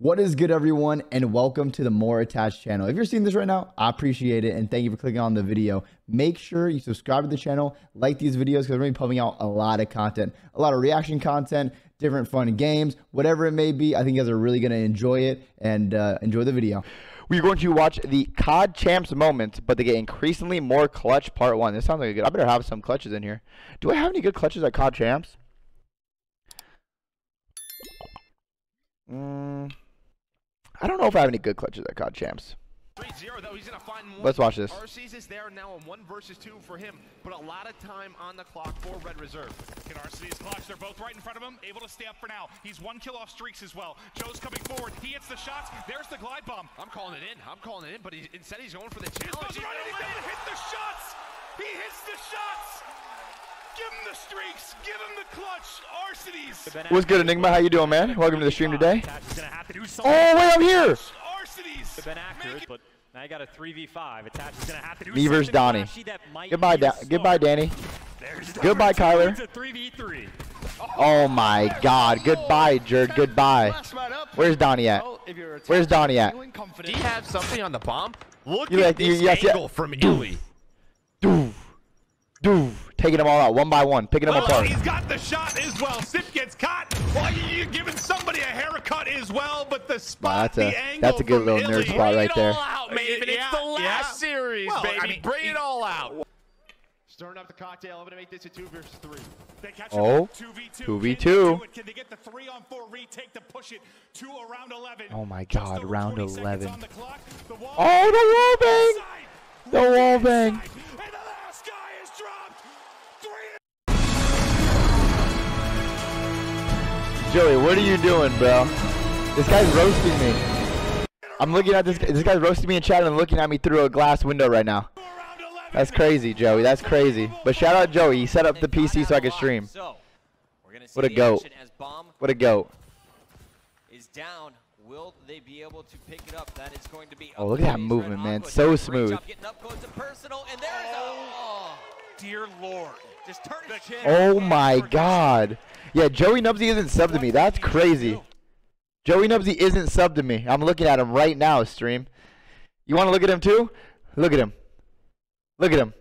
What is good, everyone, and welcome to the More Attached channel. If you're seeing this right now, I appreciate it, and thank you for clicking on the video. Make sure you subscribe to the channel, like these videos, because we're going to be pumping out a lot of content, a lot of reaction content, different fun games, whatever it may be. I think you guys are really going to enjoy it, and enjoy the video. We're going to watch the COD Champs moments, but they get increasingly more clutch part one. This sounds like a good... I better have some clutches in here. Do I have any good clutches at COD Champs? I don't know if I have any good clutches at COD Champs. Let's watch this. RC's is there now on 1 versus 2 for him, but a lot of time on the clock for Red Reserve. Can RC's clutch? They're both right in front of him, able to stay up for now. He's 1 kill off streaks as well. Joe's coming forward. He hits the shots. There's the glide bomb. I'm calling it in, but instead he's going for the challenge. He's running in, hit the shots. He hits the shots. Give him the streaks. Give him the clutch. Arsenes. What's good, Enigma? How you doing, man? Welcome to the stream today. Oh, wait, I'm here. Arsenes. Been accurate, but now you got a 3v5. Attach is gonna have to do something. Me versus Donnie. Goodbye, goodbye, Danny. Goodbye, Kyler. It's a 3v3. Oh my God. Goodbye, Jurd. Goodbye. Where's Donnie at? Where's Donnie at? Do you have something on the bomb? Look at this angle from Illy. Doof. Doof. Taking them all out, one by one, picking them apart. He's got the shot as well. Simp gets caught. Well, you're giving somebody a haircut as well, but the spot, the angle. That's a good little nerd spot right there. Bring it all out, baby. It's the last series, baby. Bring it all out. Stirring up the cocktail. I'm going to make this a 2v3. Oh, 2v2. Can they get the 3 on 4 retake to push it to around 11? Oh, my God, round 11. Oh, the wall bang. The wall bang. Joey, what are you doing, bro? This guy's roasting me. I'm looking at this guy. This guy's roasting me in chat and looking at me through a glass window right now. That's crazy, Joey. That's crazy. But shout out Joey. He set up the PC so I could stream. What a goat. What a goat. Will they be able to pick it up? That is going to be... Oh, look at that movement, man. So smooth. Dear Lord. Just turn his chin. Oh my God. Yeah, Joey Nubsey isn't subbed to me. That's crazy. Joey Nubsey isn't subbed to me. I'm looking at him right now, stream. You want to look at him too? Look at him. Look at him.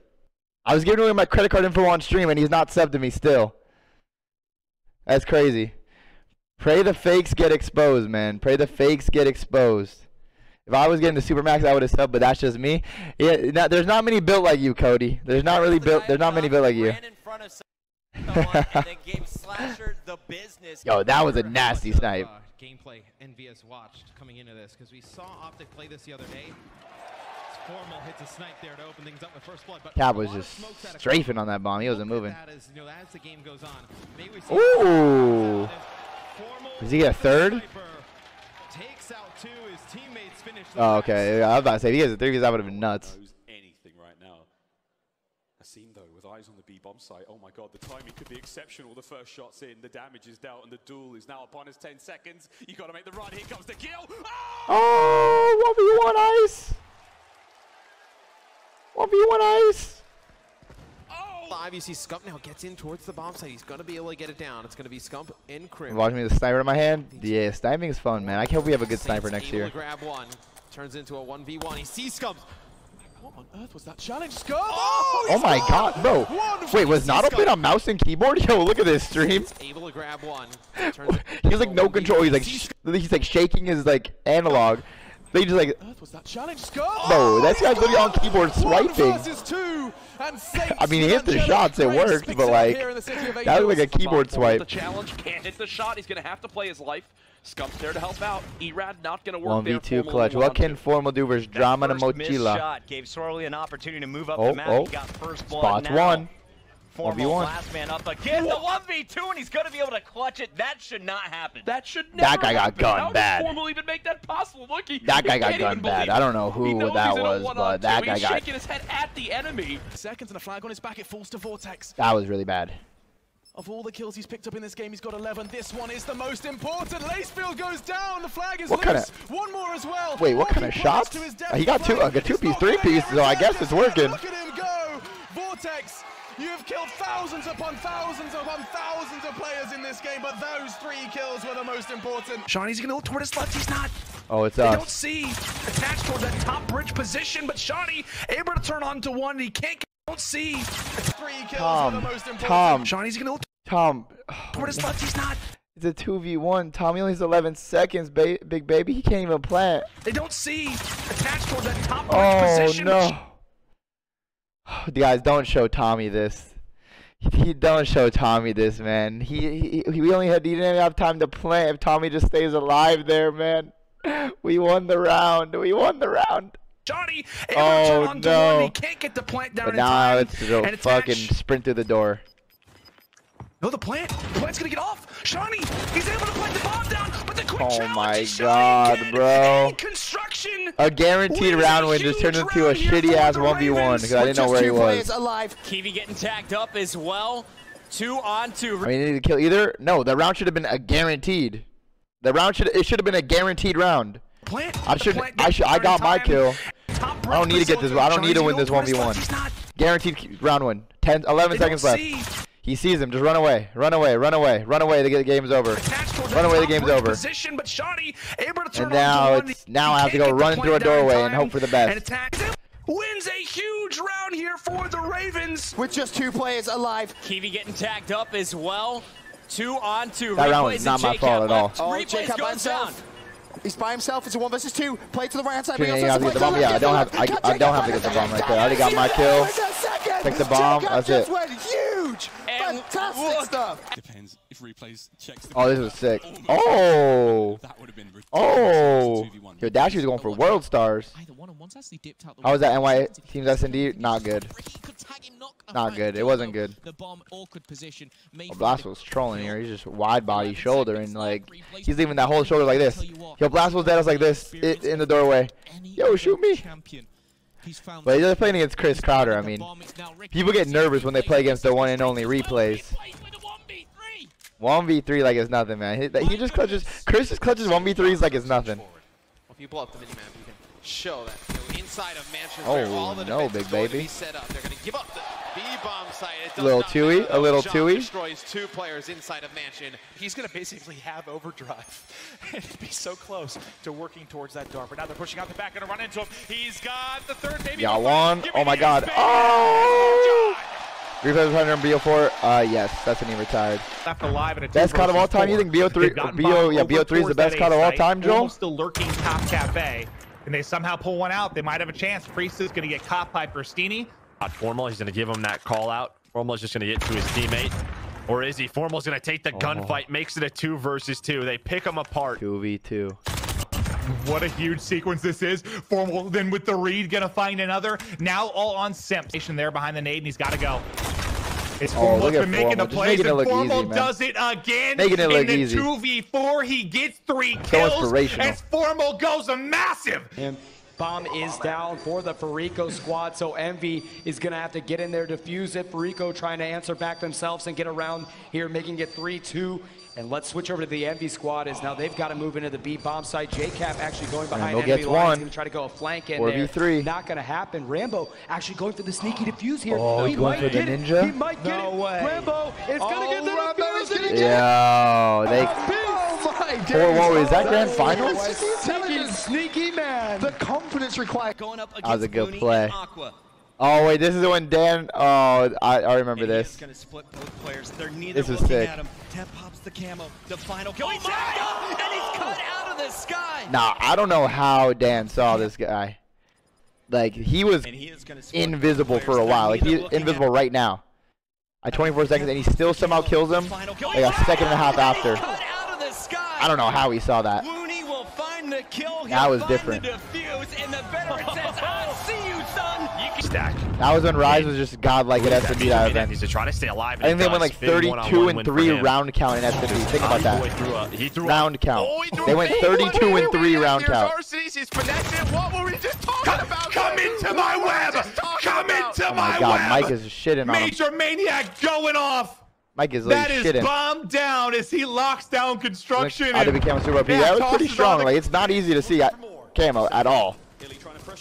I was giving away my credit card info on stream, and he's not subbed to me still. That's crazy. Pray the fakes get exposed, man. Pray the fakes get exposed. If I was getting the Supermax, I would have subbed, but that's just me. Yeah, there's not many built like you, Cody. There's not really built. There's not many built like you. And then gave Slasher the business. Yo, that was a nasty snipe. Gameplay Envy has watched coming into this because we saw Optic play this the other day. Formal hits a snipe there to open things up with first blood. But Cab was just strafing on that bomb. He wasn't moving. As the game goes on, ooh, is he a third? Takes out 2. His teammates finish. Oh, okay. I was about to say, if he has a 3v5, that would have been nuts. Seen though with eyes on the B bomb site. Oh my God, the timing could be exceptional. The first shot's in, the damage is dealt, and the duel is now upon us. 10 seconds. You got to make the run. Here comes the kill. Oh, 1v1 ice. 1v1 ice. Oh, live. You see Scump now gets in towards the bomb site. He's gonna be able to get it down. It's gonna be Scump and Crim. Watch me with a sniper in my hand. Yeah, sniping is fun, man. I hope we have a good sniper next year. Grab one. Turns into a 1v1. He sees Scump. What on earth was that challenge? Go! Oh my God, bro. Wait, was not open on mouse and keyboard? Yo, look at this stream. Able to grab one. He's like no control. He's like shaking his like analog. They just like... Bro, that guy's literally on keyboard swiping. I mean, he hit the shots, it worked, but like... That was like a keyboard swipe. The challenge can't hit the shot. He's gonna have to play his life. Scump's there to help out. Erad not going to work. 1v2 clutch. What can Formal do versus Drama and Mochila? Shot gave Sorley an opportunity to move up the map. He got first blood. Spots one. Formal last man up again. The 1v2, and he's going to be able to clutch it. That should not happen. That should never happen. That guy got gunned bad. How did Formal even make that possible? Look, that guy got gunned bad. I don't know who that was, but that guy got... He's shaking his head at the enemy. Seconds and a flag on his back. It falls to Vortex. That was really bad. Of all the kills he's picked up in this game, he's got 11. This one is the most important. Lacefield goes down. The flag is loose. One more as well. Wait, what kind of shots? He got 2 piece, 3 piece, so I guess it's working. Look at him go. Vortex You have killed thousands upon thousands upon thousands of players in this game, but those three kills were the most important. Shawnee's gonna look toward his left, he's not. Oh, it's us. They don't see attached towards that top bridge position, but Shawnee able to turn on to one, and he can't. Don't see three kills were the most important. Shawnee's gonna look toward his left, he's not. It's a 2v1. Tommy only has 11 seconds, big baby. He can't even plant. They don't see attached towards that top bridge position. Oh, no. Guys, don't show Tommy this. He don't show Tommy this, man. We only had, he didn't even have time to play. If Tommy just stays alive there, man, we won the round. We won the round. Johnny, no! He can't get the plant down. Nah, let's just fucking sprint through the door. No, the plant's gonna get off. Shawnee, he's able to plant the bomb down, but the quick challenge. Oh my god, bro! Construction. A guaranteed round win just turned into a shitty ass 1v1 because I didn't know where he was. Alive. Kiwi getting tagged up as well. 2 on 2. I mean, they need to kill either. No, that round should have been a guaranteed. The round should have been a guaranteed round. Plant. I got my kill. I don't need to get this. I don't need to win this 1v1. Guaranteed round win. 11 seconds left. He sees him. Just run away. Run away. Run away. Run away. The game's over. Run away. The game's over. And now I have to go run through a doorway and hope for the best. Wins a huge round here for the Ravens. With just 2 players alive. Kiwi getting tagged up as well. 2 on 2. That round was not my fault at all. Oh, Jacob goes down. He's by himself. It's a 1v2. Play to the right hand side. Yeah, I don't have to get the bomb right there. I already got my kill. Take the bomb. That's it. Huge, fantastic stuff. Depends if replays checks. Oh, this was sick. Oh. Oh. Yo, Dashy was going for world stars. How was that NY team's SMD? Not good. Not good. It wasn't good. Oh, Blast was trolling here. He's just wide body shoulder and like he's leaving that whole shoulder like this. Yo, Blast was dead. I was like this in the doorway. Yo, shoot me. But he's playing against Chris Crowder. I mean, people get nervous when they play against the one and only replays. 1v3 like it's nothing, man. He just clutches. Chris just clutches 1v3s like it's nothing. If you blow up the minimap, you can show that inside of Manchester. Oh no, big baby. Set up. They're gonna give up the B-bomb site. A little Tui, a little Tui. Destroys 2 players inside of Mansion. He's going to basically have overdrive. It'd be so close to working towards that door. But now they're pushing out the back and run into him. He's got the third baby. Got one. Oh my god. Oh! Replays behind BO4. Yes, that's when he retired. Left alive in a best COD of all time. You think BO3 is the best COD of all time, Joel? Almost the lurking Top Cafe. And they somehow pull one out. They might have a chance. Priest is going to get caught by Pristini. Formal, he's going to give him that call out. Formal's just going to get to his teammate. Or is he? Formal's going to take the gunfight, makes it a 2v2. They pick him apart. 2v2. What a huge sequence this is. Formal then with the read, going to find another. Now all on Simp. There behind the nade, and he's got to go. It's Formal's been making the plays, and Formal does it again. Making it look easy. 2v4, he gets 3 kills as Formal goes a massive. Bomb is down for the Fariko squad, so Envy is going to have to get in there, defuse it. Fariko trying to answer back themselves and get around here, making it 3-2. And let's switch over to the Envy squad, as now they've got to move into the B bomb site. JCap actually going behind Rambo Envy line. He's going to try to go a flank in there. 4v3. Not going to happen. Rambo actually going for the sneaky defuse here. Oh, he going for the ninja? He might get it. Way. Rambo is going to get the defuse. Going to get Whoa, is that grand finals? Sneaky man. The confidence required. Going up against that was a good play. Oh wait, this is when Dan. Oh, I remember this. Gonna split both players. They're neither this is sick. Tep pops the camo. The final kill. He's cut out of the sky. Nah, I don't know how Dan saw this guy. Like he was invisible for a while. Like he's invisible right now. At 24 seconds, and he still somehow kills him. Like a second and a half after. I don't know how he saw that. The kill, that was different. The defuse, and the veteran says, I see you, son. You can stack. That was when Rise was just godlike at SMB that event. He's trying to stay alive. I think they went like 32 and 3 round count in SMB. Think about that. Round count. They went 32 and 3 round count. What were we just talking about? Come into my web. Come into my web. Mike is shitting on him. Major Maniac going off. Mike is like shitting. That is bomb down as he locks down construction. That was pretty strong. Like it's not easy to see camo at all.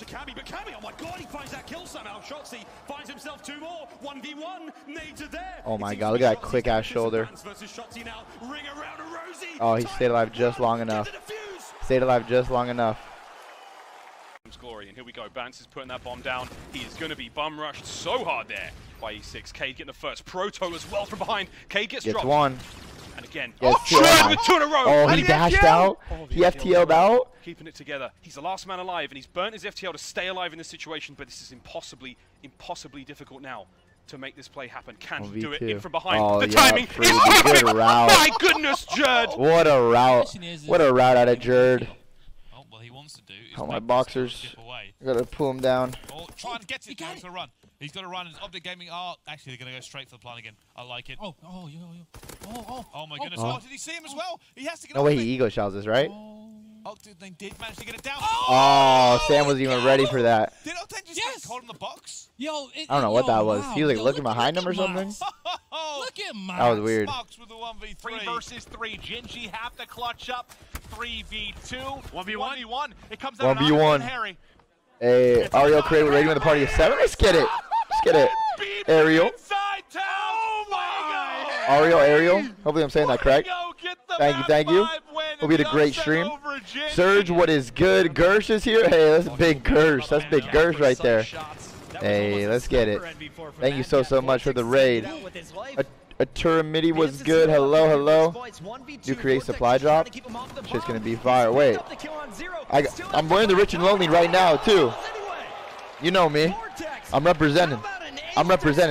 pressure Cammy, but Cammy, oh my god, he finds that kill somehow. Shotzzy finds himself two more. 1v1, nades are there. Oh my god, look at that quick ass shoulder. Now. Ring around a Rosie. Oh, he stayed alive just long enough. Stayed alive just long enough. Glory, and here we go. Bance is putting that bomb down. He is going to be bum rushed so hard there by E6. K getting the first proto as well from behind. K gets dropped. One. And again, Jurd with two in a row. Oh, he dashed out. He FTL'd out. Keeping it together. He's the last man alive, and he's burnt his FTL to stay alive in this situation. But this is impossibly difficult now to make this play happen. Can he do it in from behind? Oh, the timing is perfect. My goodness, Jurd. What a route. What a route out of Jurd. He wants to do is my boxers. Gotta pull him down. Oh, try and get it. He's gonna run. He's gonna run. Optic Gaming. Oh, actually, they're gonna go straight for the plan again. I like it. Oh my goodness. Oh, did he see him as well? He has to get. No way. He ego shots this, right? Oh, dude, they did manage to get it down. Oh, Sam wasn't even ready for that. Did Otten just get caught in the box? Yo, I don't know what that was. He was like looking behind him or something. Look at Max. That was weird. With the 1v3. 3 versus 3. Jinji have to clutch up. 3v2. 1v1. It comes out 1v1. Harry. Hey, Ariel created rating with a party of 7. Let's get it. Let's get it. Ariel. Oh my god. Ariel. Hopefully I'm saying that correct. Thank you. It'll be a great stream. Surge, what is good? Gersh is here. Hey, that's big Gersh. That's big Gersh right there. Hey, let's get it. Thank you so much for the raid. Aturamidi was good. Hello. You create supply drop. Shit's gonna be fire. Wait, I'm wearing the Rich and Lonely right now too. You know me. I'm representing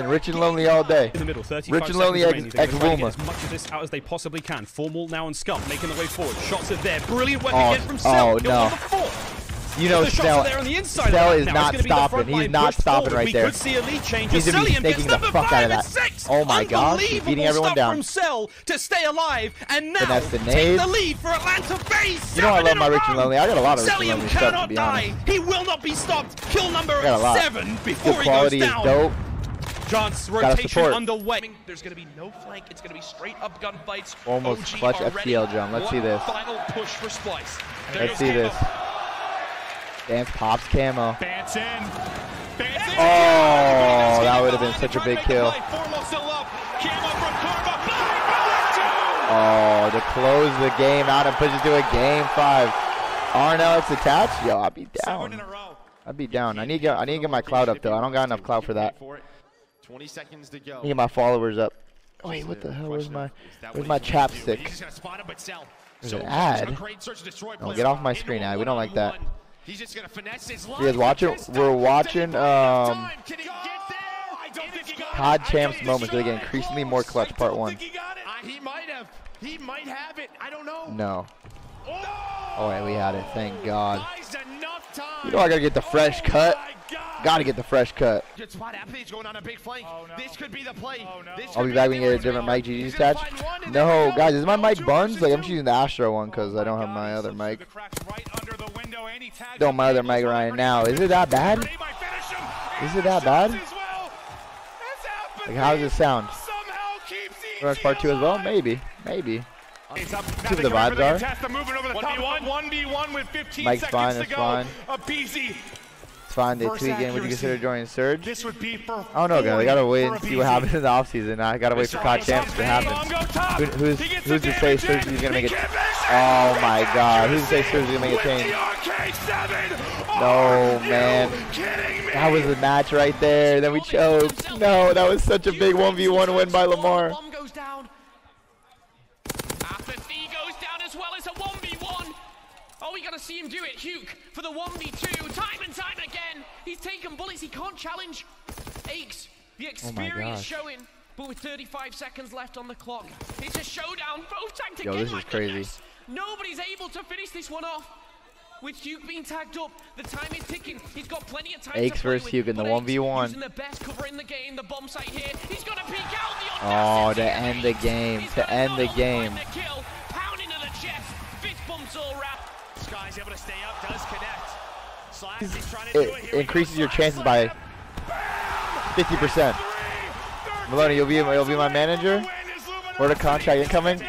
Rich and Lonely all day. In the middle, Rich and Lonely ex-Wilma. As much of this out as they possibly can. Formal now and Scump making their way forward. Shots are there. Brilliant work again from Cell. Oh no. You know, Cell is not stopping. He's not stopping right there. He's going to be snaking the fuck out of that. Oh my gosh, he's beating everyone down. Cell to stay alive, and now that's the nade. You know I love my Rich and Lonely. I got a lot of Rich and Lonely stuff, to be honest. He will not be stopped. Kill number 7 before he goes down. The quality is dope. John's rotation underway. There's going to be no flank. It's going to be straight up gunfights. Almost clutch FTL, John. Let's see this. Final push for Splice. Let's see this. Dance pops camo. Bance in. Oh, that would have been such a big kill. Oh, to close the game out and push it to a game 5. RNLX attached? Yo, I'd be down. I need to get my cloud up though. I don't got enough cloud for that. I need to get my followers up. Wait, what the hell was my? Where's my chapstick? There's an ad. No, get off my screen, ad. We don't like that. He's just gonna finesse his line. You guys watching? We're watching COD Champs moments where they get increasingly more clutch. Part 1. He might have it. I don't know. No. Oh, and we had it. Thank God. You know I gotta get the fresh cut. Gotta get the fresh cut. This could be the play. I'll be back when you get a different mic. GG's attached. No, guys, is my mic buns? Like I'm choosing the Astro one because I don't have my other mic. Don't my other mic right now. Is it that bad? Is it that bad? Like, how does it sound? Part 2 as well? Maybe. It's up. See what the vibes are. 1v1 with 15 seconds to go. It's fine. They tweet again. Would you consider joining Surge? This would be for I don't know, guys. I gotta wait and see what happens in the offseason. I gotta wait for COD Champs to happen. Who's to say Surge is gonna make it? Oh my God! Who's to say Surge is gonna make a change? No man, that was the match right there. Then we choked. No, that was such a big 1v1 win by Lamar. See him do it, Huke, for the 1v2, time and time again. He's taken bullets, he can't challenge. Aches, the experience showing, but with 35 seconds left on the clock. It's a showdown, both tagged together. Yo, this is crazy. Nobody's able to finish this one off. With Huke being tagged up, the time is ticking. He's got plenty of time. Aches versus Huke in the 1v1. Using the best cover in the game, the bomb site here. He's gonna peek out the to end the game. It increases your chances by 50%. Maloney, you'll be my manager. Word of contract incoming.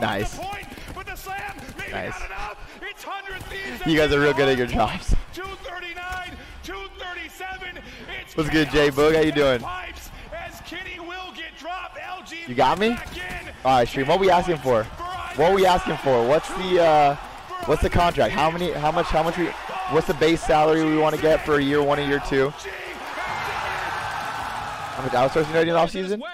Nice. You guys are real good at your jobs. What's good, J-Boog? How you doing? You got me? Alright, stream. What are we asking for? What are we asking for? What's the contract? How much what's the base salary we want to get for year one and year two? How much outsourcing do I do in off season? Nah,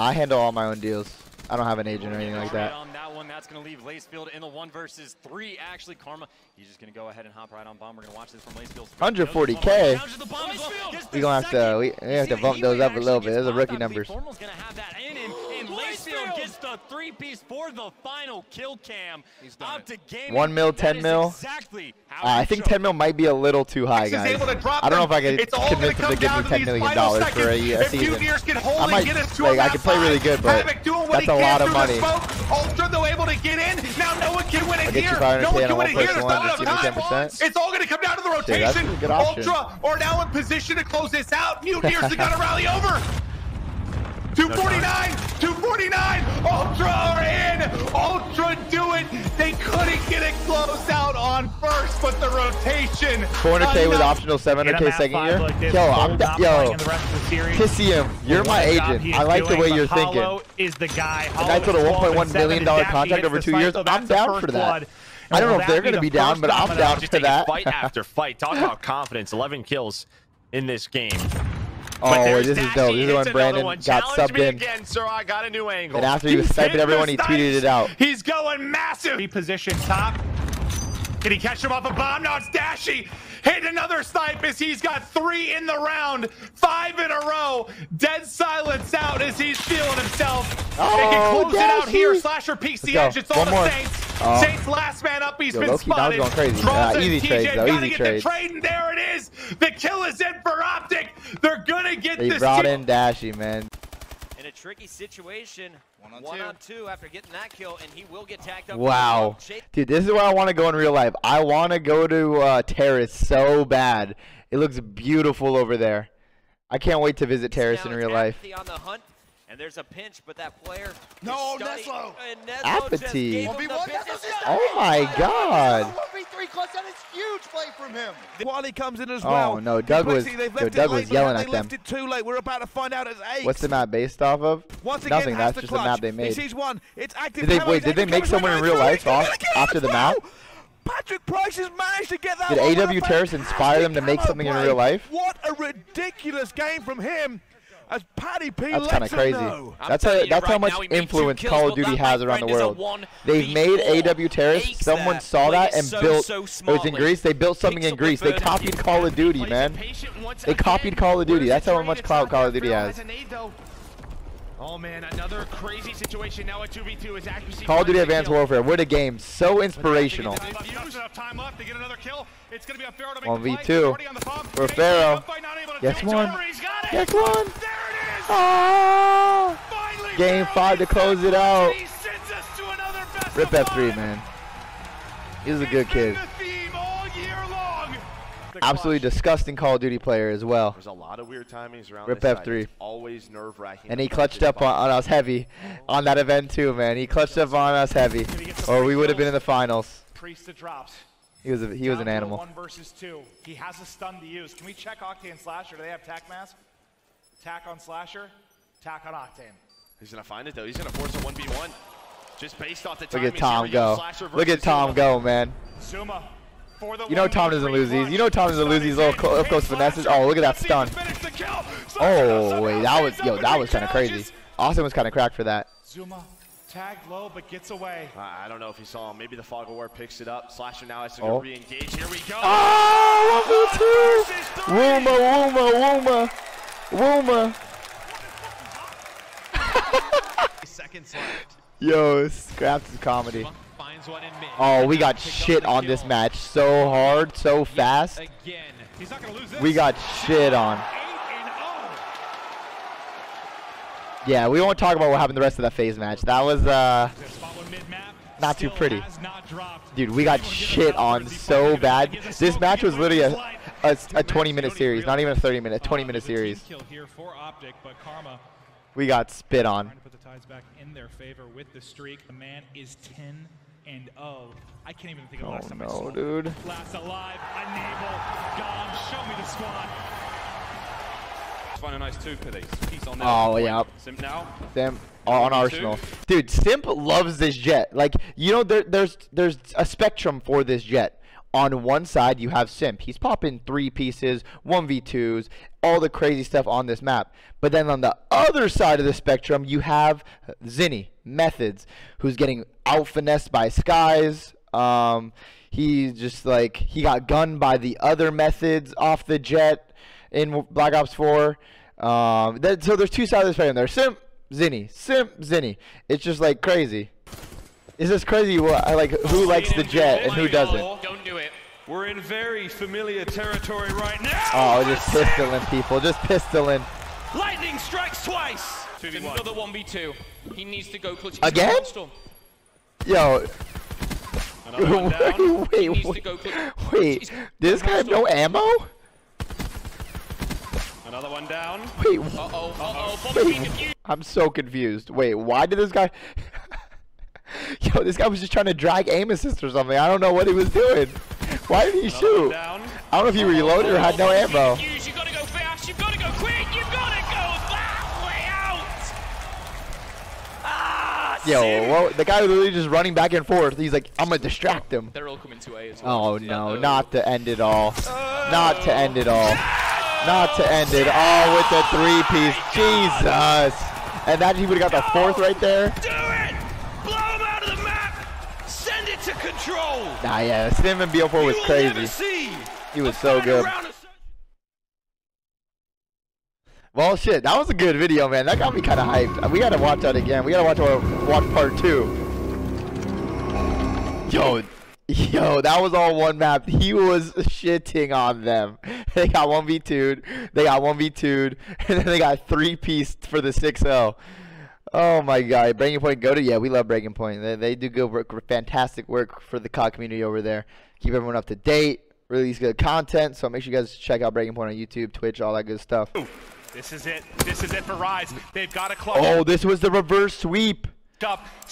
I handle all my own deals. I don't have an agent or anything like that. On that one, that's going to leave Lacefield in the 1v3. Actually, Karma, he's just going to go ahead and hop right on bomb. We're going to watch this from Lacefield. 140K. We're going to have to we have to bump those up a little bit. Those are rookie numbers. Formal's going to have that in him, and Lacefield gets the three-piece for the final kill cam. He's done it. $1 mil, $10 mil. Exactly. I think $10 mil might be a little too high, guys. I don't know if I can convince him to give me $10 million for a season. I might, like, I can play really good, but that's a lot of money. Ultra, though, able to get in. Now no one can win it here. No one can win it here. There's not enough time. It's all going to come down to the rotation. Ultra are now in position to close this out. Mutineers are going to rally over. 249, 249, Ultra are in, Ultra do it. They couldn't get it closed out on first, but the rotation. 400K with optional, 700K second year. Like yo, I'm down, yo, Kissy him, you're my agent. I like the way you're thinking. Is the guy. And I put a $1.1 million contract over 2 years. I'm down for that. I don't know if they're going to be down, but I'm down for that. Fight after fight. Talk about confidence, 11 kills in this game. Oh, this is dope. This is when Brandon got subbed in. Again, sir, I got a new angle. And after he was sniping everyone, he tweeted it out. He's going massive. Reposition top. Can he catch him off a bomb? No, it's Dashy. Hit another snipe as he's got 3 in the round. 5 in a row. Dead silence out as he's feeling himself. Oh, they can close it out here. Slasher peeks the edge. It's all the Saints. Oh. Saints last man up. He's been spotted. Easy trade, though. Gotta get the trade, and there it is. The kill is in for Optic. They're gonna get this. They brought in Dashy, man. In a tricky situation, one on two after getting that kill, and he will get tagged up. Wow, dude, this is where I want to go in real life. I want to go to Terrace so bad. It looks beautiful over there. I can't wait to visit Terrace in real life. And there's a pinch, but that player. No, Neslo! Apathy! Oh my god! 1v3 clutch, that is huge play from him! While he comes in as well. Oh no, Doug was yelling at them. It too late. We're about to find out. What's the map based off of? Once again, nothing, that's just the map they made. Did they make someone in real life after the map? Patrick Price has managed to get that. Did AW Terrace inspire them to make something in real life? What a ridiculous game from him! As Paddy P, that's kind of crazy. That's how much influence Call of Duty has around the world. They've made AW Terrace. Someone saw that and built. It was in Greece. They built something in Greece. They copied Call of Duty, man. They copied Call of Duty. That's how much clout Call of Duty has. Oh man, another crazy situation now at 2v2 is accuracy. Call of Duty Advanced Warfare, what a game, so inspirational. 1v2 for Pharaoh. Guess one. Oh! Game 5 to close it out. Rip F3, man. He was a good kid. Absolutely disgusting Call of Duty player as well. There's a lot of weird timings around. Rip F3. Always nerve-wracking. And he clutched up on us heavy on that event too, man. He clutched up on us heavy, or we would have been in the finals. Priest drops. He was an animal. 1v2. He has a stun to use. Can we check Octane Slasher? Do they have tack mask? Tack on Slasher. Tack on Octane. He's gonna find it though. He's gonna force a 1v1. Just based off the timing. Look at Tom go. Look at Tom go, man. Zuma. You know Tom doesn't lose these. You know Tom doesn't lose these little up close finesses. Oh, look at that stun. Oh, wait, that was kind of crazy. Austin was kind of cracked for that. Zuma tagged low, but gets away. I don't know if he saw him. Maybe the fog of war picks it up. Slasher now has to go re-engage. Here we go. Oh, 1v2. Wooma. Seconds left. Yo, Scraps is comedy. Oh, we got shit on this match so hard, so fast. We got shit on. Yeah, we won't talk about what happened the rest of that phase match. That was not too pretty. Dude, we got shit on so bad. This match was literally a 20-minute series, not even a 30-minute, 20-minute series. We got spit on. Trying to put the tides back in their favor with the streak. The man is 10-0. I can't even think of last time I saw. Dude. Last alive, unable, gone. Show me the squad. find a nice two for these. He's on there. Oh, yeah. Simp now. Simp on Arsenal. Dude, Simp loves this jet. Like, you know, there's a spectrum for this jet. On one side, you have Simp. He's popping three pieces, 1v2s, all the crazy stuff on this map. But then on the other side of the spectrum, you have Zinni, Methods, who's getting out-finessed by Skies. He's just like, he got gunned by the other Methods off the jet in Black Ops 4. So there's two sides of the spectrum. There's Simp, Zinni, Simp, Zinni. It's just like crazy. It's just crazy like who likes the jet and who doesn't. Don't do it. We're in very familiar territory right now. Oh, just pistoling people, just pistoling. Lightning strikes twice. Another 1v2. He needs to go clutch. Again? Yo. Wait. Did this guy have no ammo? Another one down. Wait. Uh-oh. I'm so confused. Wait, why did this guy... Yo, this guy was just trying to drag aim assist or something. I don't know what he was doing. Why did he shoot? I don't know if he reloaded or had no ammo. You've got to go fast. You've got to go quick. You've got to go that way out. Ah, yo, well, the guy was literally just running back and forth. He's like, I'm going to distract him. They're all coming to A as well. Oh, no. Not to end it all. Not to end it all. Not to end it all with the three-piece. Jesus. And that he would have got the fourth right there. Control. Nah, yeah, Sim and BO4 was crazy. He was so good. Well, shit, that was a good video, man. That got me kind of hyped. We gotta watch that again. We gotta watch part 2. Yo, that was all one map. He was shitting on them. They got 1v2'd. They got 1v2'd, and then they got 3-pieced for the 6-0. Oh my God, Breaking Point, go to, yeah, we love Breaking Point. They do good work, fantastic work for the COD community over there. Keep everyone up to date, release good content, so make sure you guys check out Breaking Point on YouTube, Twitch, all that good stuff. This is it for Rise. They've got a club. Oh, this was the reverse sweep.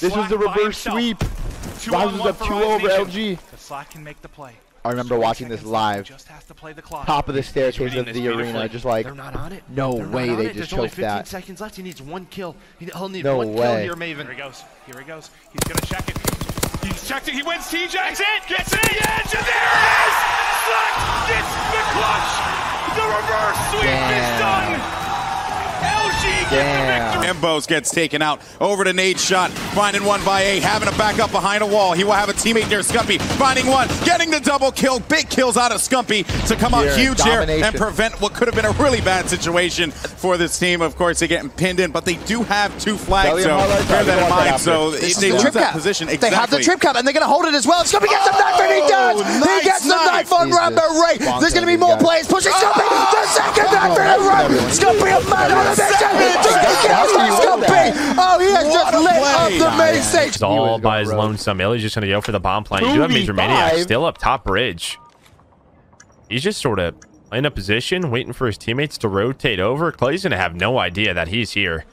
This was the reverse sweep. Rise was up 2-0 over LG. Slack can make the play. I remember watching this live, top of the staircase of the arena, just like, no way they just choked that. There's only 15 seconds left, he needs one kill. He'll need one kill here, Maven. Here he goes, he's gonna check it. He's checked it, he wins, TJ! Gets it, yes, and there it is! Slack gets the clutch! The reverse sweep is done! LG gets the victory. Rambo's gets taken out. Over to Nadeshot. Finding one by A. Having a back up behind a wall. He will have a teammate near Scumpy. Finding one. Getting the double kill. Big kills out of Scumpy to come up huge here and prevent what could have been a really bad situation for this team. Of course, they're getting pinned in, but they do have two flags. So bear that in mind. So they lose that position. Exactly. They have the trip cap and they're going to hold it as well. Scumpy gets the knife and he does. He gets the knife on Rambo Ray. There's going to be more players pushing Scumpy. The second knife in a row. Scumpy a man on a Oh, he has just lit up the main stage. It's all by his lonesome. Illy's just going to go for the bomb plant. You do have Major Maniac still up top bridge. He's just sort of in a position, waiting for his teammates to rotate over. Clay's going to have no idea that he's here.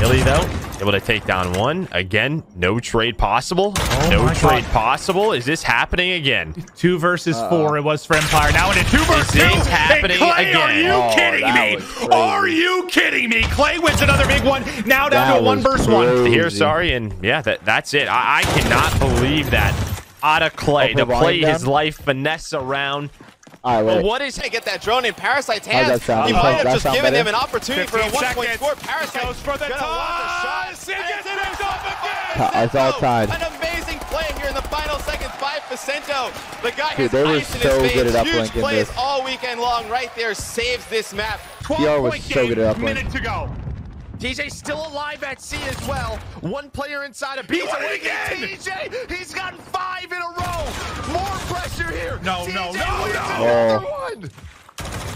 Illy, though, able to take down one. Again, no trade possible. No trade possible. Is this happening again? 2 versus 4 it was for Empire. Now into 2 versus 2. This is happening again. Are you kidding me? Are you kidding me? Clay wins another big one. Now down to 1 versus 1. Here, sorry. And yeah, that's it. I cannot believe that. Out of Clay to play his life, finesse around. All right, what is he? Get that drone in Parasite's hands. He might have just given him an opportunity for a one-point score. Parasite goes for the top. It's all tied. An amazing play here in the final seconds by Facento. The guy who's ice in his face. Huge plays all weekend long right there. Saves this map. 12-point game, minute to go. TJ still alive at C as well. One player inside of B. TJ, he's gotten 5 in a row. More pressure here. No.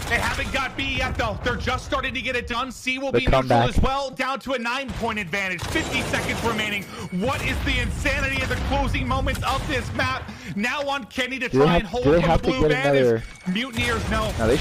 They haven't got B yet, though. They're just starting to get it done. C will be neutral as well. Down to a 9-point advantage. 50 seconds remaining. What is the insanity of the closing moments of this map? Now on Kenny to try and hold the blue band. Mutineers,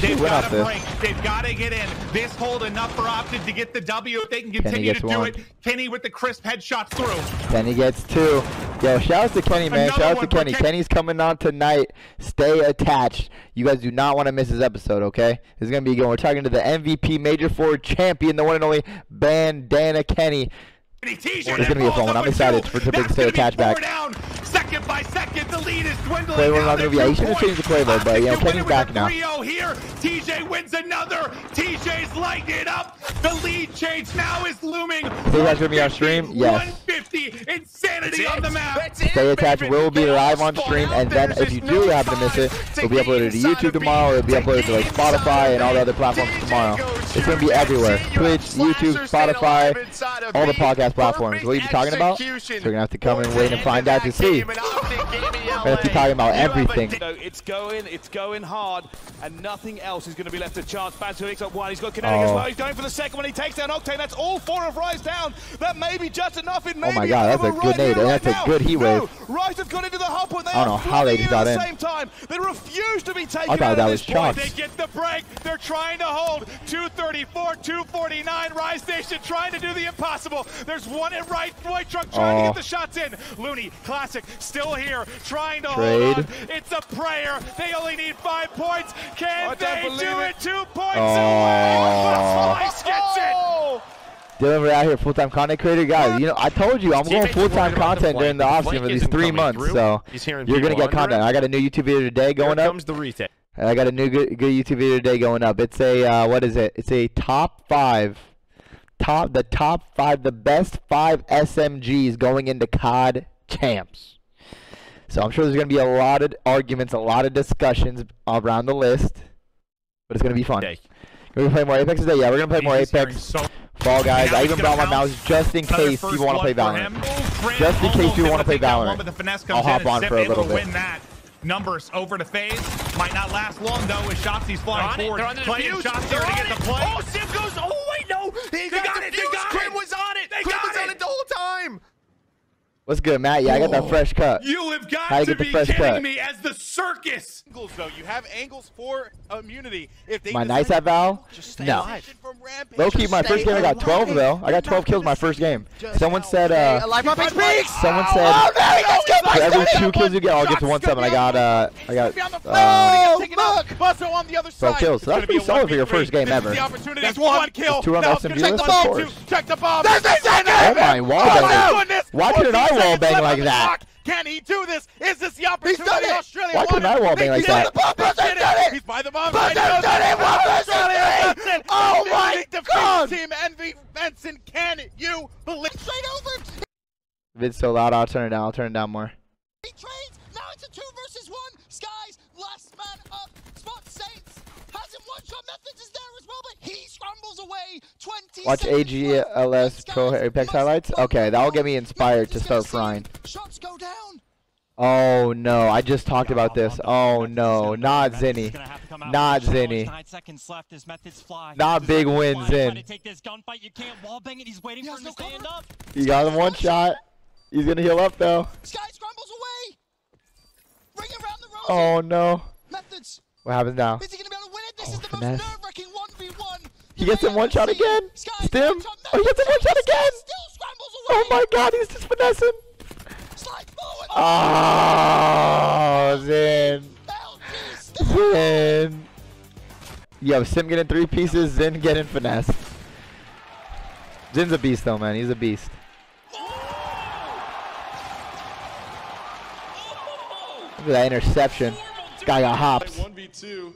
they've got to break. They've got to get in. This hold enough for Optic to get the W. If they can continue to do it, Kenny with the crisp headshot through. Kenny gets 2. Yo, shout out to Kenny, man. Shout out to Kenny. Kenny's coming on tonight. Stay attached. You guys do not want to miss this episode, okay? It's going to be good. We're talking to the MVP, Major Forward Champion, the one and only Bandana Kenny. It's going to be a fun one. I'm excited for the big stay attached back. Second by second, the lead is dwindling. Quavo not going to be. You should have changed the Quavo, but yeah, Kenny's back now. Here, TJ wins another. TJ's lighting it up. The lead change now is looming. You guys going to be on stream? Yes. 150 insanity on the map. Stay attached will be live on stream, and then if you do happen to miss it, it'll be uploaded to YouTube tomorrow. It'll be uploaded to like Spotify and all the other platforms tomorrow. It's going to be everywhere: Twitch, YouTube, Spotify, all the podcast platforms. What are you talking about? So you're going to have to come and wait and find out to see. We're talking about everything. It's going hard, and nothing else is going to be left to chance. Bantu picks up one. He's got Kinetic as well. He's going for the second one. He takes down Octane. That's all four of Rise down. That may be just enough. It may be. Oh my God, that's a good nade. That's a good heat wave. Rise have got into the hub when they are flying in at the same time. They refuse to be taken out. I thought that was chance. They get the break. They're trying to hold. 234, 249. Rise Nation trying to do the impossible. There's one at right. White Truck trying to get the shots in. Looney, classic, still here, trying to hold on. It's a prayer. They only need 5 points. Can they do it? 2 points away. Slice gets it. Dylan, we're out here, full-time content creator. Guys, you know, I told you, I'm going full-time content during the offseason for these 3 months, so you're going to get content. I got a new YouTube video today going up. Comes the retake. I got a new good YouTube video today going up. It's a, what is it? It's a top five, the best five SMGs going into COD Champs. So I'm sure there's going to be a lot of arguments, a lot of discussions around the list, but it's going to be fun. We're going to play more Apex today. Yeah, we're going to play more Apex. Fall Guys. I even brought my mouse just in case people want to play Valorant. Just in case people want to play Valorant, I'll hop on for a little bit. Numbers over to FaZe. Might not last long though as Shotzi's flying forward. They're on the defuse. They're on it. Oh, Simp goes, oh wait, no. They got it. Crim was on it. Crim was on it the whole time. What's good, Matt? Yeah, I got that fresh cut. You have got to be kidding me as the circus. Angles, though. You have angles for immunity. If they my nice at Val? No. Low-key, my first game, I got 12, though. I got 12 kills my first game. Someone said, for every 2 kills you get, I'll get to 1-7. I got 12 kills. So that's pretty solid for your first game ever. That's 1 kill. Two on SMG, of course. Check the bomb. Oh, my God. Why could I wallbang like that? Can he do this? Is this the opportunity Australia? Why couldn't I wallbang like that? He's by the bomb. Oh my God! Team Envy, Benson, can you believe? Straight over. If it's so loud, I'll turn it down. I'll turn it down more. He trades. Now it's a 2 versus 1. Skies, last man up. Spot Saints has him. One shot methods is there as well, but he scrambles away. 20. Watch AGLS Pro Apex highlights. Okay, that'll get me inspired to start frying. Shots go down. Oh no, I just talked about this. Oh no, not Zinni. Not Zinni. Not big win, Zin. You got him one shot. He's gonna heal up though. Oh no. What happens now? He gets him one shot again. Stim. Oh, he gets him one shot again. Oh my God, he's just finessing. Oh, Zin. Zin. Yo, Sim getting 3 pieces, Zin getting finesse. Zin's a beast though, man. He's a beast. Look at that interception. This guy got hops. 1v2.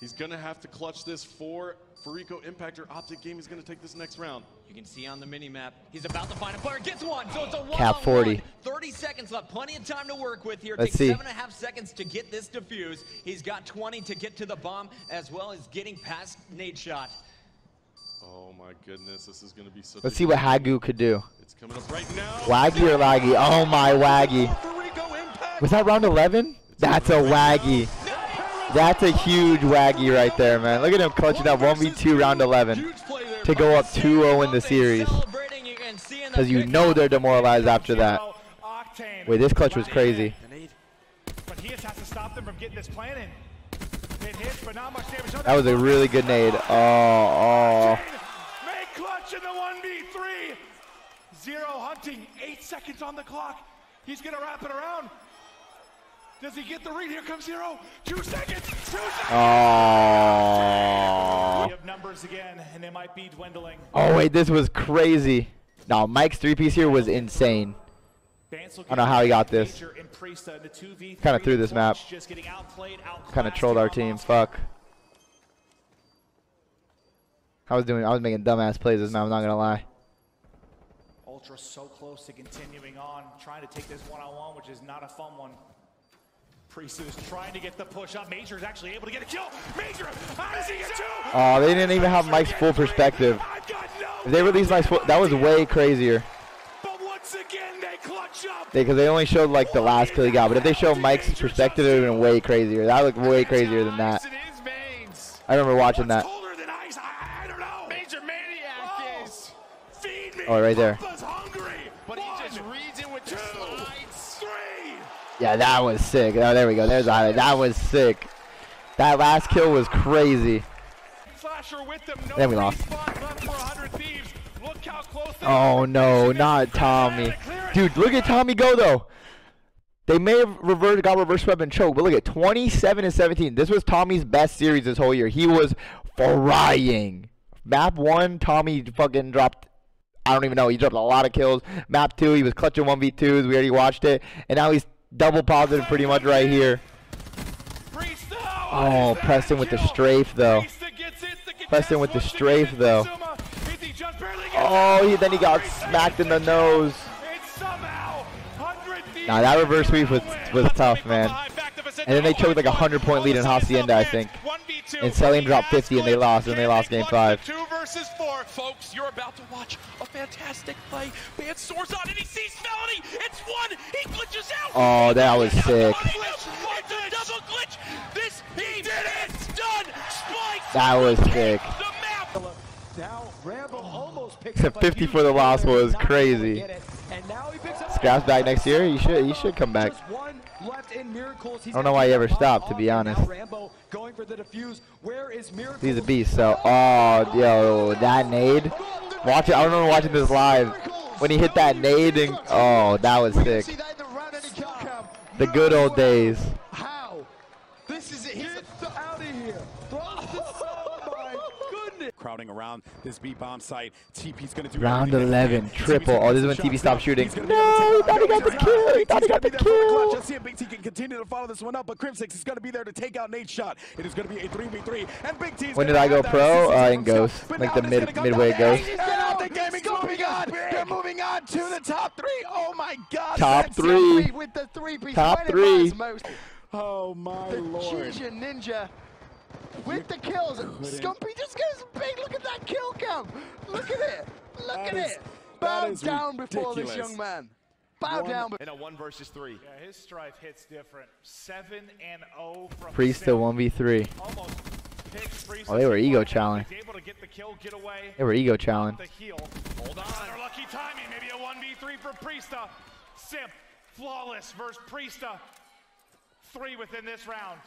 He's going to have to clutch this for Fariko Impact or Optic game. He's going to take this next round. You can see on the mini-map, he's about to find a player. Gets one, so it's a one. Cap 40. On one. 30 seconds left. Plenty of time to work with here. Let's see. 7.5 seconds to get this defuse. He's got 20 to get to the bomb, as well as getting past Nadeshot. Oh my goodness, this is going to be such Let's see what Hagu could do. It's coming up right now. Waggy or Laggy? Oh my Waggy. Was that round 11? That's a Waggy. That's a huge Waggy right there, man. Look at him clutching up 1v2 round 11 to go up 2-0 in the series. Because you know they're demoralized after that. Wait, this clutch was crazy. That was a really good nade. Oh, oh. Make clutch in the 1v3. Zero hunting, 8 seconds on the clock. He's gonna wrap it around. Does he get the read? Here comes Zero. 2 seconds. 2 seconds. Oh. We have numbers again, and they might be dwindling. Oh wait, this was crazy. No, Mike's three-piece here was insane. I don't know how he got this. Kind of threw this map. Kind of trolled our team. Fuck. I was making dumbass plays this map. I'm not gonna lie. Ultra so close to continuing on, trying to take this one-on-one, which is not a fun one. Priest is trying to get the push up. Major is actually able to get a kill. Major, how does he get two? Oh, they didn't even have Mike's full perspective. If they released Mike's full, that was way crazier. But once again, they clutch up. Because they only showed like the last kill he got. But if they showed Mike's perspective, it would have been way crazier. That looked way crazier than that. I remember watching that. Oh, right there. Yeah, that was sick. Oh, there we go. There's a highlight. That was sick. That last kill was crazy. Then we lost. Oh, no. Not Tommy. Dude, look at Tommy go, though. They may have got reverse swept and choke, but look at 27-17. This was Tommy's best series this whole year. He was frying. Map 1, Tommy fucking dropped... I don't even know. He dropped a lot of kills. Map 2, he was clutching 1v2s. We already watched it. And now he's double positive pretty much right here. Oh, Preston with the strafe, though. Preston with the strafe, though. Oh, then he got smacked in the nose. Nah, that reverse sweep was tough, man. And then they choked like a 100-point lead in Hacienda, I think. And Celium dropped 50, and they lost game 5. 2 versus 4, folks. You're about to watch a fantastic play. Band soars on, and he sees Felony. It's 1. He glitches out. Oh, that was sick. It's a double glitch. This team is done. Spikes. That was sick. Now Rambo almost picks up 50 for the loss was crazy. Scraps back next year. He should come back. I don't know why he ever stopped, to be honest. He's a beast, so... Oh, yo, that nade. Watch it. I remember watching this live. When he hit that nade, and... Oh, that was sick. The good old days. This is it. Get out of here. Crowding around this B bomb site. TP's gonna do round 11 triple. Oh, this is when TP stopped shooting. No, he thought he got the kill. He thought he got the kill. Let's see if Big T can continue to follow this one up, but Crim6 is gonna be there to take out Nadeshot. It is gonna be a 3v3. And Big T. When did I go pro? In Ghost, like the midway Ghost. They're moving on to the top 3. Oh my God. Top 3 with the 3-piece. Top 3. Oh my Lord. Ninja. With the kills, Scumpy just goes big. Look at that kill count. Look at it. Look at it. Bow down before this young man. Bow down. In a 1 versus 3. Yeah, his strife hits different. 7-0 from Priest to 1v3. Oh, they were ego challenge. They were ego challenge. Hold on, lucky timing. Maybe a 1v3 for Priesta. Simp, flawless versus Priesta. 3 within this round.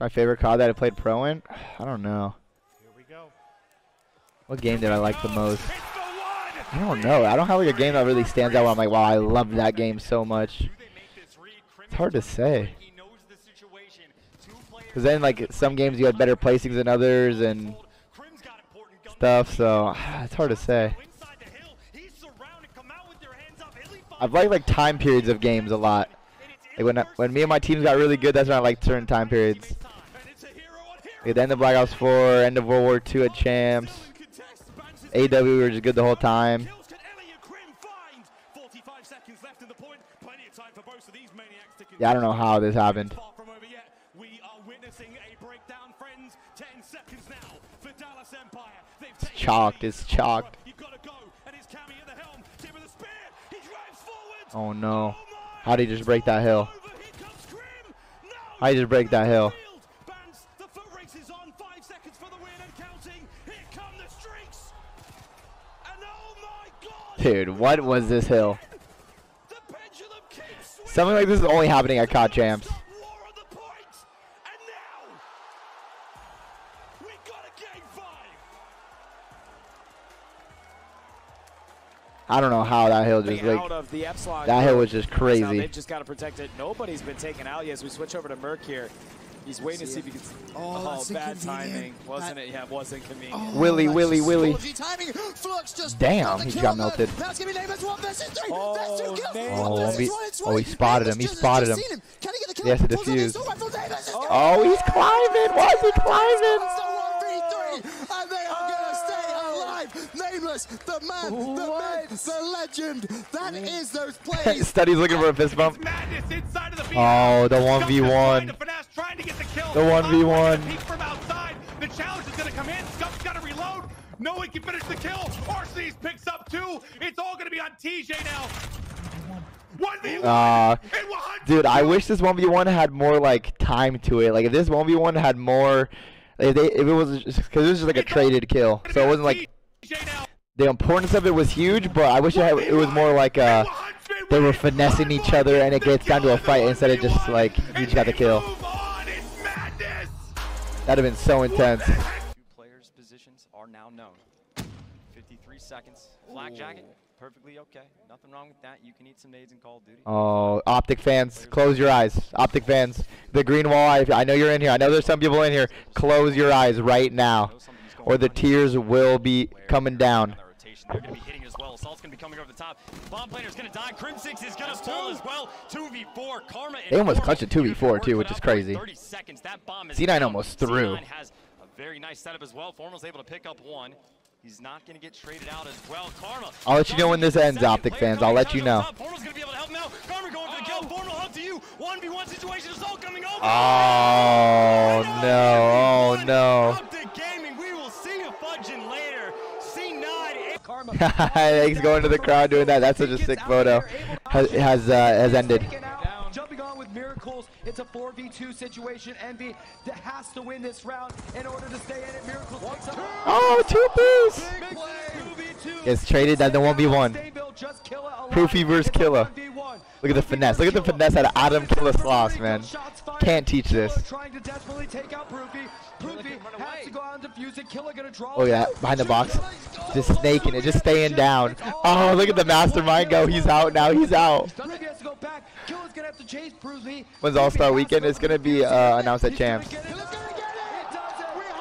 My favorite COD that I played pro in? I don't know. Here we go. What game did I like the most? I don't know. I don't have like a game that really stands out where I'm like, wow, I love that game so much. It's hard to say. Because then like some games you had better placings than others and stuff, so it's hard to say. I've liked like time periods of games a lot. Like when me and my teams got really good, that's when I liked certain time periods. At the end of Black Ops 4, end of World War II at Champs. AW, we were just good the whole time. Yeah, I don't know how this happened. It's chalked, it's chalked. Oh no. How'd he just break that hill? How'd he just break that hill? Dude, what was this hill? Something like this is only happening at COD Champs. I don't know how that hill just like, that hill was just crazy. They just got to protect it. Nobody's been taken out yet. As we switch over to Merc here, he's waiting to see if he can. Oh, bad timing, wasn't it? Yeah, it was inconvenient. Willy. Damn, he got melted. Oh, he spotted him. He spotted him. He has to defuse. Oh, he's climbing. Why is he climbing? And they are gonna stay alive. Nameless, the man, the myth, the legend. That is those plays. Study's looking for a fist bump. Oh, the 1v1. The 1v1. Peek from outside. The challenge is gonna come in. Scump's gotta reload. No one can finish the kill. Arcees picks up two. It's all gonna be on TJ now. Dude, I wish this 1v1 had more like time to it. Like if this 1v1 had more. If it was, because it was just like a traded kill, so it wasn't like the importance of it was huge, but I wish it, it was more like they were finessing each other and it gets down to a fight instead of just like you just got the kill. That'd have been so intense. Two players' positions are now known. 53 seconds. Black jacket, perfectly okay. Nothing wrong with that. You can eat some nades in Call of Duty. Oh, Optic fans, close your eyes. Optic fans, the green wall, I know you're in here. I know there's some people in here. Close your eyes right now, or the tears will be coming down. They're going to be hitting as well. Assault's going to be coming over the top. Bomb Planter's going to die. Crim 6 is going to pull as well. 2v4. Karma. They almost clutched a 2v4 too, which is crazy. C9 almost threw. C9 has a very nice setup as well. Formal's able to pick up one. He's not going to get traded out as well. Karma. I'll let you know when this ends, Optic fans. I'll let you know. Formal's going to be able to help now. Karma going for the kill. Formal up to you. 1v1 situation is all coming over. Oh, no. Oh, no. Optic Gaming. We will see you fudging later. C9. Karma. Thanks going to the crowd doing that. That's such a sick photo. Has ended. Jumping on with Miracles. It's a 4v2 situation. Envy has to win this round in order to stay in it. Miracles takes up. Oh, two boosts. It's traded at the 1v1. Proofy versus Killa. Look at the finesse. Look at the finesse out of Adam Killa Sloss, man. Can't teach this. Oh, yeah. Behind the box. Just snaking it. Just staying down. Oh, look at the mastermind go. He's out now. He's out. When's All-Star Weekend? It's gonna be announced at Champs.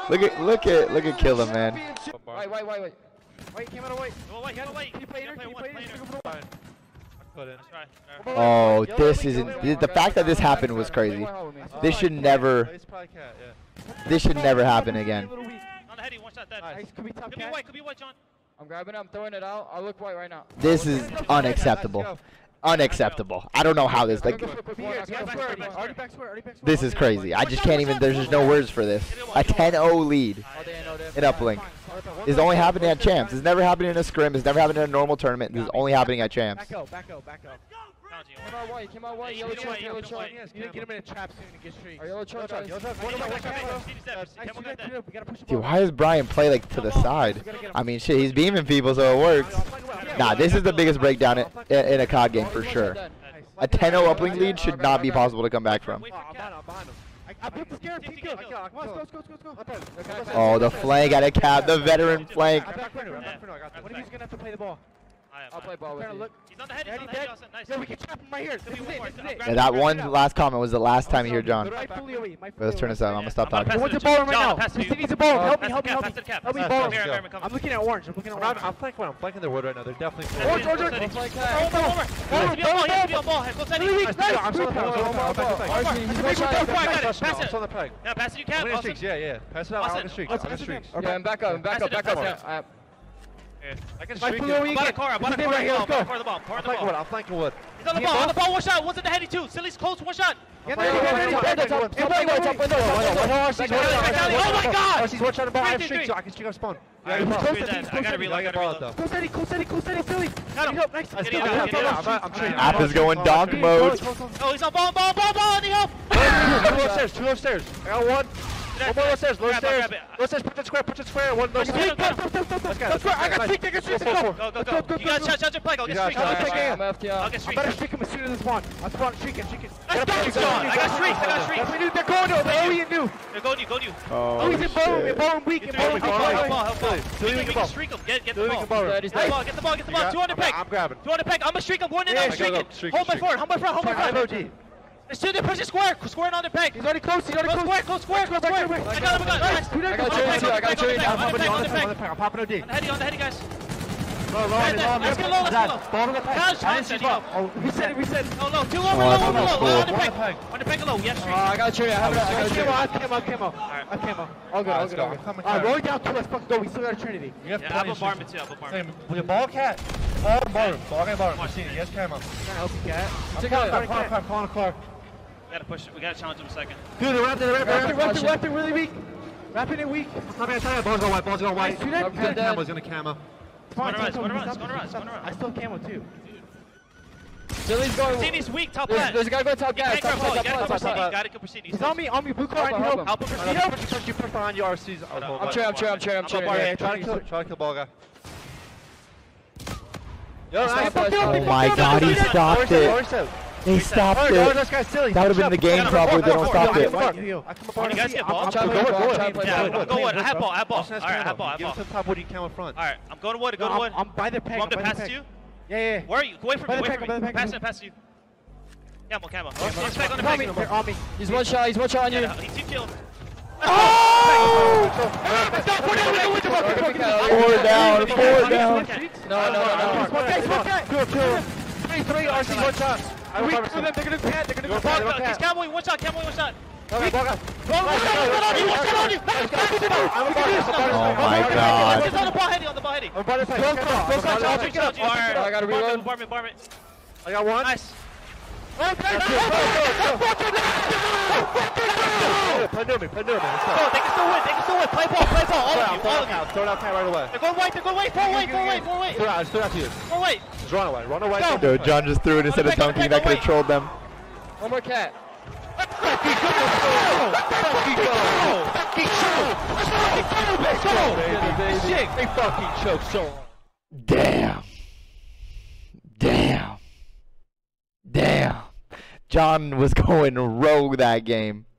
Look at Killa, man. Wait, came out of white. Oh, this is the fact that this happened was crazy. This should never happen again. I'm grabbing it. I'm throwing it out. I look white right now. This is unacceptable. Unacceptable. I don't know how this like. This is crazy. I just can't even. There's just no words for this. A 10-0 lead in uplink is only happening at Champs. It's never happening in a scrim. It's never happening in a normal tournament. This is only happening at Champs. Back up. Came out white. Yellow chart. Yellow chart. You didn't get him in a trap soon to get streaked. Yellow chart. Dude, why does Brian play like to the side? I mean, shit, he's beaming people, so it works. Nah, this is the biggest breakdown in a COD game for sure. A 10-0 uplink lead should not be possible to come back from. Oh, the flank at a cap, the veteran flank. One of you's gonna have to play the ball. I'll play ball with you. He's on the head. Nice. Yeah, we can trap him right here. Yeah, that one last comment was the last time you hear John. Let's turn this out. I'm gonna stop talking. What's the ball right now? He needs a ball. Help me. Ball. I'm looking at orange. I'm flanking. I'm flanking their wood right now. They're definitely. Orange. I'm on the peg. Yeah, pass it. You can. Yeah. Pass it out. I'm on the streak. Yeah, I'm back up. Yeah. I can streak him. I bought a car. I'll flank the wood. He's on the ball. On the ball. One shot. One's in the heady too. Silly's close. One shot. Oh my God! She's one shot at ball. I have streak, so I can streak up spawn. I gotta reload. Go steady, Silly. Got him. Nice. App is going dog mode. Oh, he's on ball. I need help. Two upstairs. I got one. One more, low stairs, put it square, one low stairs. Let's go. I got streaked, Go. You gotta shut your plank, I'll get streaked. I better streak him as soon as it's spawn. I'm spawned, streak him. Let's go, John, I got streaked. We knew they're going over, they're going you. Oh, he's in bone, weak. Help ball. Streak him, get the ball. Get the ball, 200 peg. I'm grabbing. 200 peg, I'm gonna streak him, one in, I'm streaking. Hold my front. It's two, they're pushing square on the peg. He's already close, Close square. I got him, I got Joey. I'm popping OD. On the heady, guys. Let's go low. Reset. Oh, no, too low, on the peg. Yes, streak. I got Joey, I have camo. I have camo. All good. Alright, rolling down two, let's fucking go. We still got a Trinity. You have plenty of shit. Same, with a ball cat. Ball cat. I've seen it, yes, camo. Can I help you, cat? I'm calling a Clark. We gotta push it. We gotta challenge him a second. Dude, the rapid really weak. Rapid and weak. I'm gonna try that. Ball's going white. Camo's gonna camo. It's going to run. I still camo too. Dude. Proceeding's weak, top left. There's a guy going top guy. You gotta kill Proceeding. He's on me, Blue car, I need help. Help him, Proceeding. You push behind your RCs. I'm trying. Try to kill ball guy. Oh my god, he stopped it. He stopped it. That would have been the game probably. They don't stop it. You guys get ball? I'm going to go wood. I have ball. Alright, Give us some top wood. You can come in front. Alright, I'm going to wood. I'm by the peg. You want me to pass to you? Yeah. Where are you? Go away from me. Pass to you. Camo. They're on me. He's one shot on you. He's 2 kills. Four down. No. 3, RC, 1 shot. They're gonna go pad. Cowboy, one shot. One shot on you! Oh my god. He's on the ball heady, I gotta reload. I got one. Nice. Play near me. They can still win. Play ball. All of you. Throw it out right away. They're going white. Four white. Throw it out to you. Four white. Just run away. Go. Dude, John just threw it instead of dunking. That could have trolled them. One more cat. Let's fucking go. They fucking choke so hard. Damn. John was going rogue that game.